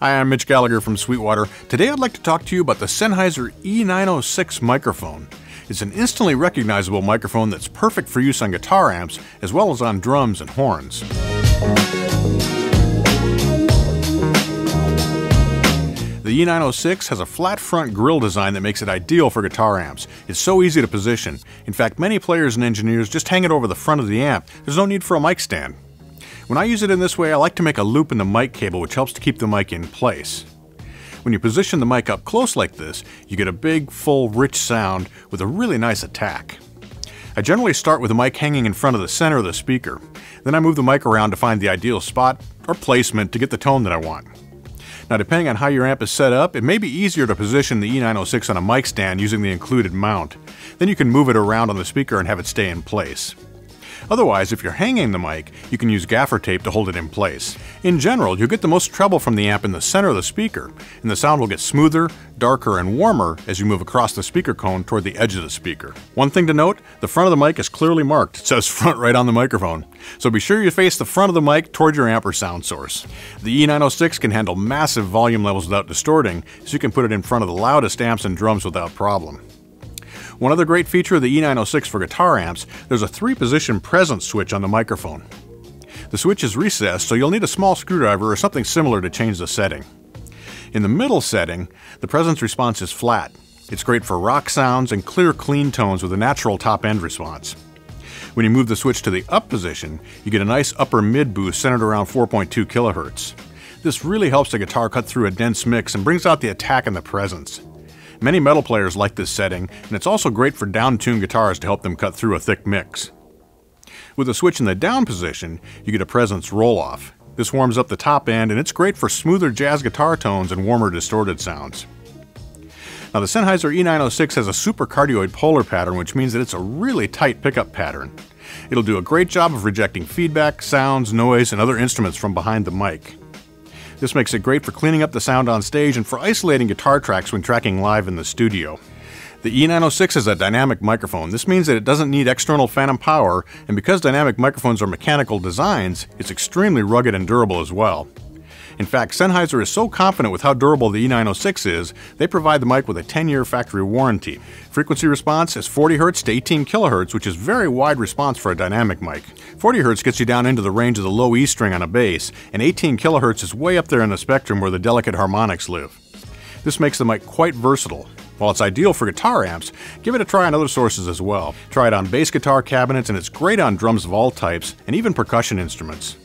Hi, I'm Mitch Gallagher from Sweetwater. Today I'd like to talk to you about the Sennheiser E906 microphone. It's an instantly recognizable microphone that's perfect for use on guitar amps as well as on drums and horns. The E906 has a flat front grille design that makes it ideal for guitar amps. It's so easy to position. In fact, many players and engineers just hang it over the front of the amp. There's no need for a mic stand. When I use it in this way, I like to make a loop in the mic cable, which helps to keep the mic in place. When you position the mic up close like this, you get a big, full, rich sound with a really nice attack. I generally start with the mic hanging in front of the center of the speaker. Then I move the mic around to find the ideal spot or placement to get the tone that I want. Now, depending on how your amp is set up, it may be easier to position the E906 on a mic stand using the included mount. Then you can move it around on the speaker and have it stay in place. Otherwise, if you're hanging the mic, you can use gaffer tape to hold it in place. In general, you'll get the most treble from the amp in the center of the speaker, and the sound will get smoother, darker, and warmer as you move across the speaker cone toward the edge of the speaker. One thing to note, the front of the mic is clearly marked. It says front right on the microphone. So be sure you face the front of the mic toward your amp or sound source. The E906 can handle massive volume levels without distorting, so you can put it in front of the loudest amps and drums without problem. One other great feature of the E906 for guitar amps, there's a 3-position presence switch on the microphone. The switch is recessed, so you'll need a small screwdriver or something similar to change the setting. In the middle setting, the presence response is flat. It's great for rock sounds and clear, clean tones with a natural top-end response. When you move the switch to the up position, you get a nice upper mid boost centered around 4.2 kilohertz. This really helps the guitar cut through a dense mix and brings out the attack and the presence. Many metal players like this setting, and it's also great for down-tuned guitars to help them cut through a thick mix. With a switch in the down position, you get a presence roll-off. This warms up the top end, and it's great for smoother jazz guitar tones and warmer distorted sounds. Now, the Sennheiser E906 has a supercardioid polar pattern, which means that it's a really tight pickup pattern. It'll do a great job of rejecting feedback, sounds, noise, and other instruments from behind the mic. This makes it great for cleaning up the sound on stage and for isolating guitar tracks when tracking live in the studio. The E906 is a dynamic microphone. This means that it doesn't need external phantom power, and because dynamic microphones are mechanical designs, it's extremely rugged and durable as well. In fact, Sennheiser is so confident with how durable the E906 is, they provide the mic with a 10-year factory warranty. Frequency response is 40 Hz to 18 kHz, which is very wide response for a dynamic mic. 40 Hz gets you down into the range of the low E string on a bass, and 18 kHz is way up there in the spectrum where the delicate harmonics live. This makes the mic quite versatile. While it's ideal for guitar amps, give it a try on other sources as well. Try it on bass guitar cabinets, and it's great on drums of all types, and even percussion instruments.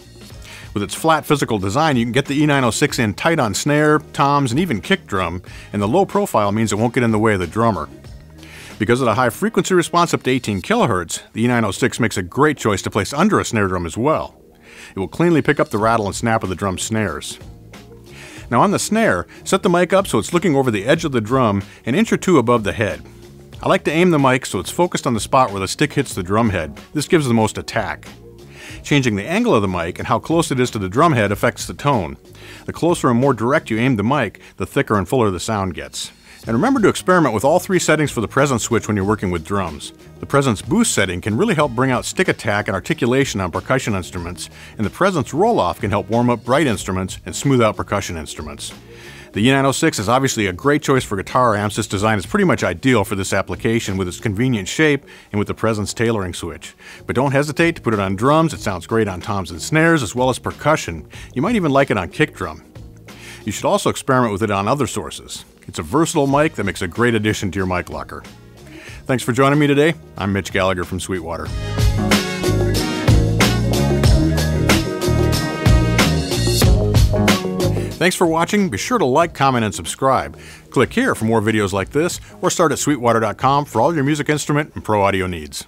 With its flat physical design, you can get the E906 in tight on snare, toms, and even kick drum, and the low profile means it won't get in the way of the drummer. Because of the high frequency response up to 18 kHz, the E906 makes a great choice to place under a snare drum as well. It will cleanly pick up the rattle and snap of the drum snares. Now, on the snare, set the mic up so it's looking over the edge of the drum an inch or two above the head. I like to aim the mic so it's focused on the spot where the stick hits the drum head. This gives the most attack. Changing the angle of the mic and how close it is to the drumhead affects the tone. The closer and more direct you aim the mic, the thicker and fuller the sound gets. And remember to experiment with all three settings for the presence switch when you're working with drums. The presence boost setting can really help bring out stick attack and articulation on percussion instruments, and the presence roll-off can help warm up bright instruments and smooth out percussion instruments. The E906 is obviously a great choice for guitar amps. This design is pretty much ideal for this application with its convenient shape and with the presence tailoring switch. But don't hesitate to put it on drums. It sounds great on toms and snares as well as percussion. You might even like it on kick drum. You should also experiment with it on other sources. It's a versatile mic that makes a great addition to your mic locker. Thanks for joining me today. I'm Mitch Gallagher from Sweetwater. Thanks for watching. Be sure to like, comment, and subscribe. Click here for more videos like this, or start at sweetwater.com for all your music instrument and pro audio needs.